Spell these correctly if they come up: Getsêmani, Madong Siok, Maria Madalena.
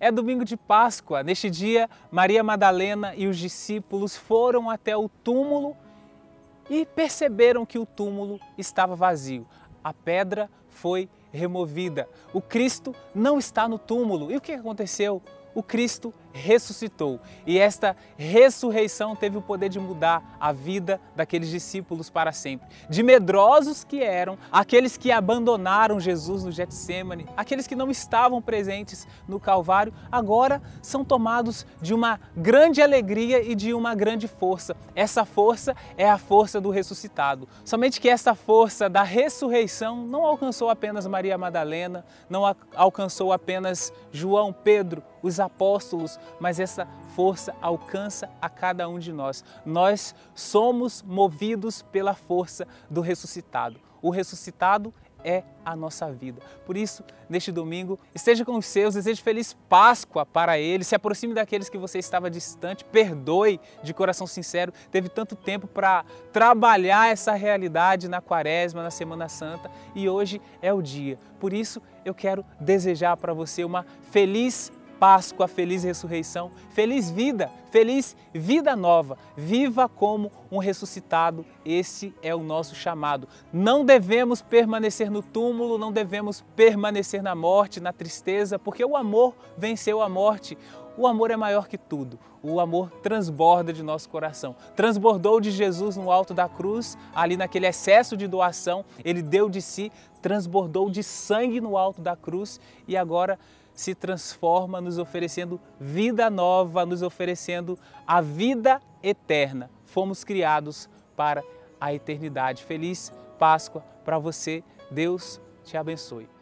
É domingo de Páscoa. Neste dia, Maria Madalena e os discípulos foram até o túmulo e perceberam que o túmulo estava vazio. A pedra foi removida. O Cristo não está no túmulo. E o que aconteceu? O Cristo ressuscitou. E esta ressurreição teve o poder de mudar a vida daqueles discípulos para sempre. De medrosos que eram, aqueles que abandonaram Jesus no Getsêmani, aqueles que não estavam presentes no Calvário, agora são tomados de uma grande alegria e de uma grande força. Essa força é a força do ressuscitado. Somente que essa força da ressurreição não alcançou apenas Maria Madalena, não alcançou apenas João, Pedro, os apóstolos, mas essa força alcança a cada um de nós. Nós somos movidos pela força do ressuscitado. O ressuscitado é a nossa vida. Por isso, neste domingo, esteja com os seus, deseje feliz Páscoa para eles, se aproxime daqueles que você estava distante, perdoe de coração sincero. Teve tanto tempo para trabalhar essa realidade na Quaresma, na Semana Santa, e hoje é o dia. Por isso, eu quero desejar para você uma feliz Páscoa, feliz ressurreição, feliz vida nova. Viva como um ressuscitado, esse é o nosso chamado. Não devemos permanecer no túmulo, não devemos permanecer na morte, na tristeza, porque o amor venceu a morte. O amor é maior que tudo. O amor transborda de nosso coração. Transbordou de Jesus no alto da cruz, ali naquele excesso de doação, ele deu de si, transbordou de sangue no alto da cruz e agora se transforma nos oferecendo vida nova, nos oferecendo a vida eterna. Fomos criados para a eternidade. Feliz Páscoa para você. Deus te abençoe.